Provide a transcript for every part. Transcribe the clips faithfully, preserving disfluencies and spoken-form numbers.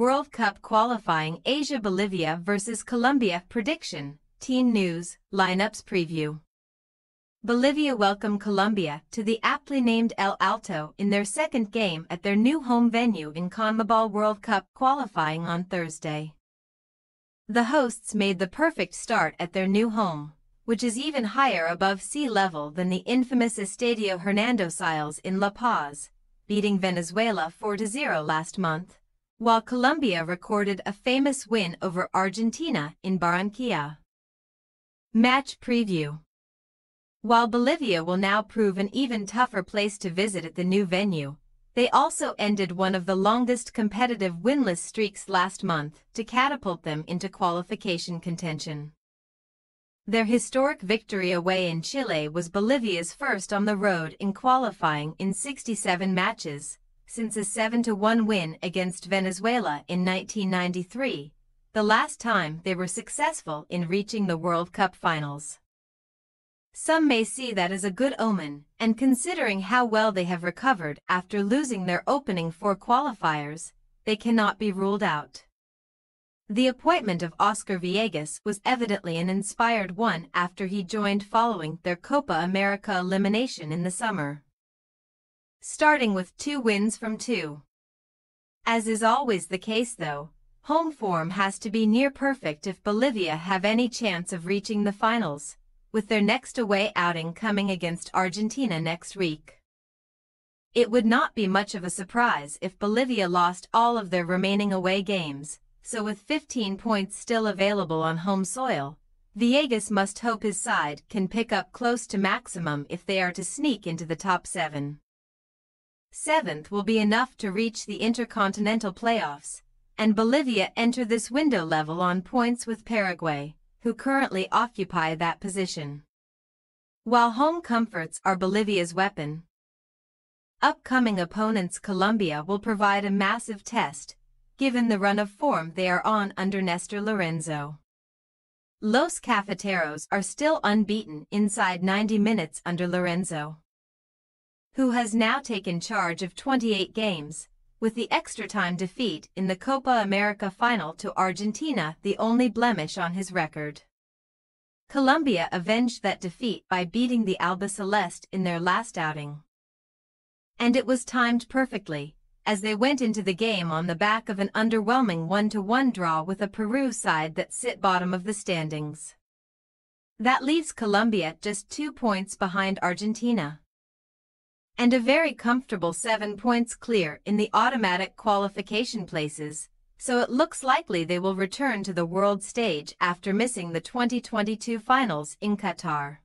World Cup qualifying Asia Bolivia versus Colombia prediction, team news, lineups preview. Bolivia welcome Colombia to the aptly named El Alto in their second game at their new home venue in Conmebol World Cup qualifying on Thursday. The hosts made the perfect start at their new home, which is even higher above sea level than the infamous Estadio Hernando Siles in La Paz, beating Venezuela four to zero last month, while Colombia recorded a famous win over Argentina in Barranquilla. Match preview. While Bolivia will now prove an even tougher place to visit at the new venue, they also ended one of the longest competitive winless streaks last month to catapult them into qualification contention. Their historic victory away in Chile was Bolivia's first on the road in qualifying in sixty-seven matches, since a seven to one win against Venezuela in nineteen ninety-three, the last time they were successful in reaching the World Cup finals. Some may see that as a good omen, and considering how well they have recovered after losing their opening four qualifiers, they cannot be ruled out. The appointment of Oscar Villegas was evidently an inspired one after he joined following their Copa America elimination in the summer, starting with two wins from two. As is always the case though, home form has to be near perfect if Bolivia have any chance of reaching the finals, with their next away outing coming against Argentina next week. It would not be much of a surprise if Bolivia lost all of their remaining away games, so with fifteen points still available on home soil, Villegas must hope his side can pick up close to maximum if they are to sneak into the top seven. Seventh will be enough to reach the Intercontinental Playoffs, and Bolivia enter this window level on points with Paraguay, who currently occupy that position. While home comforts are Bolivia's weapon, upcoming opponents Colombia will provide a massive test, given the run of form they are on under Nestor Lorenzo. Los Cafeteros are still unbeaten inside ninety minutes under Lorenzo, who has now taken charge of twenty-eight games, with the extra-time defeat in the Copa America final to Argentina the only blemish on his record. Colombia avenged that defeat by beating the Alba Celeste in their last outing, and it was timed perfectly, as they went into the game on the back of an underwhelming one to one draw with a Peru side that sit bottom of the standings. That leaves Colombia just two points behind Argentina, and a very comfortable seven points clear in the automatic qualification places, so it looks likely they will return to the world stage after missing the twenty twenty-two finals in Qatar.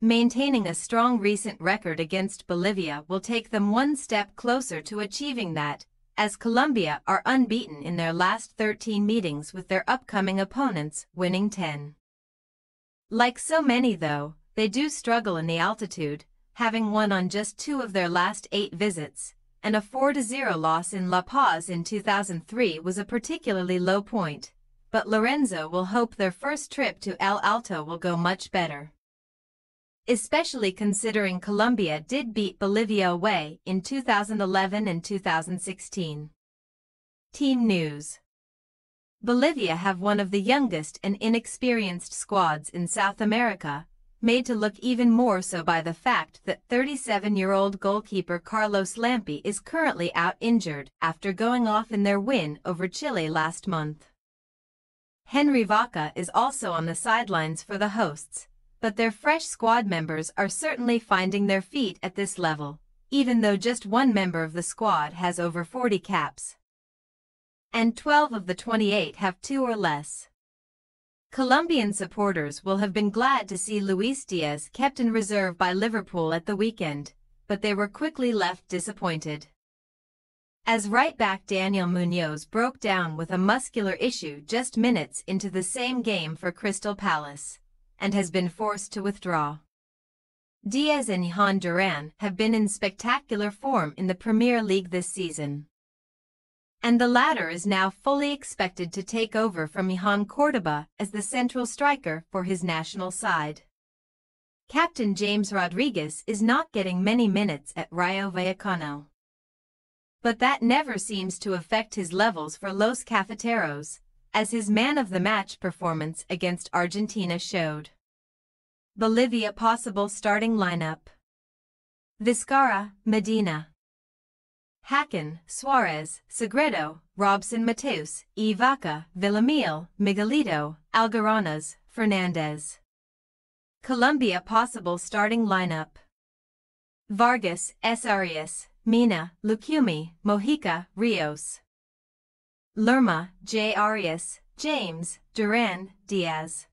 Maintaining a strong recent record against Bolivia will take them one step closer to achieving that, as Colombia are unbeaten in their last thirteen meetings with their upcoming opponents winning ten. Like so many though, they do struggle in the altitude, having won on just two of their last eight visits, and a four to zero loss in La Paz in two thousand three was a particularly low point, but Lorenzo will hope their first trip to El Alto will go much better, especially considering Colombia did beat Bolivia away in two thousand eleven and two thousand sixteen. Team news. Bolivia have one of the youngest and inexperienced squads in South America, made to look even more so by the fact that thirty-seven-year-old goalkeeper Carlos Lampe is currently out injured after going off in their win over Chile last month. Henry Vaca is also on the sidelines for the hosts, but their fresh squad members are certainly finding their feet at this level, even though just one member of the squad has over forty caps, and twelve of the twenty-eight have two or less. Colombian supporters will have been glad to see Luis Diaz kept in reserve by Liverpool at the weekend, but they were quickly left disappointed, as right-back Daniel Munoz broke down with a muscular issue just minutes into the same game for Crystal Palace, and has been forced to withdraw. Diaz and Johan Duran have been in spectacular form in the Premier League this season, and the latter is now fully expected to take over from Ihan Córdoba as the central striker for his national side. Captain James Rodriguez is not getting many minutes at Rayo Vallecano, but that never seems to affect his levels for Los Cafeteros, as his man of the match performance against Argentina showed. Bolivia possible starting lineup: Vizcarra, Medina, Hakan, Suarez, Segredo, Robson, Mateus, E. Vaca, Villamil, Miguelito, Algaranas, Fernandez. Colombia possible starting lineup: Vargas, Esarias, Mina, Lucumi, Mojica, Rios, Lerma, J. Arias, James, Duran, Diaz.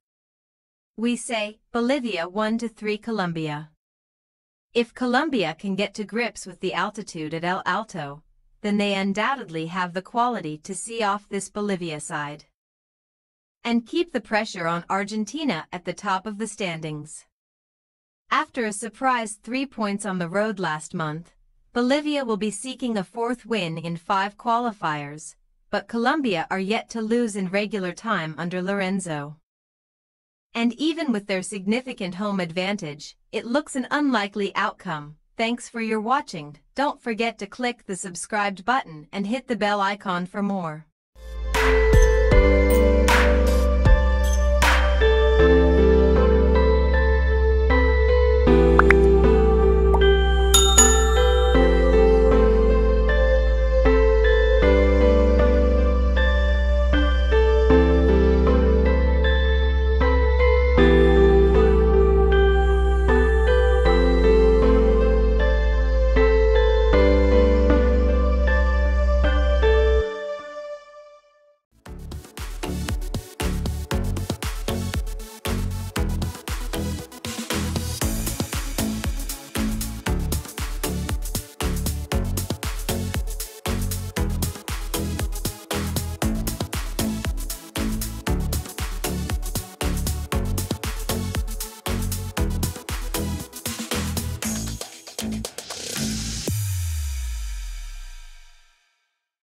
We say, Bolivia one to three Colombia. If Colombia can get to grips with the altitude at El Alto, then they undoubtedly have the quality to see off this Bolivia side and keep the pressure on Argentina at the top of the standings. After a surprise three points on the road last month, Bolivia will be seeking a fourth win in five qualifiers, but Colombia are yet to lose in regular time under Lorenzo. And even with their significant home advantage, it looks an unlikely outcome. Thanks for your watching. Don't forget to click the subscribed button and hit the bell icon for more.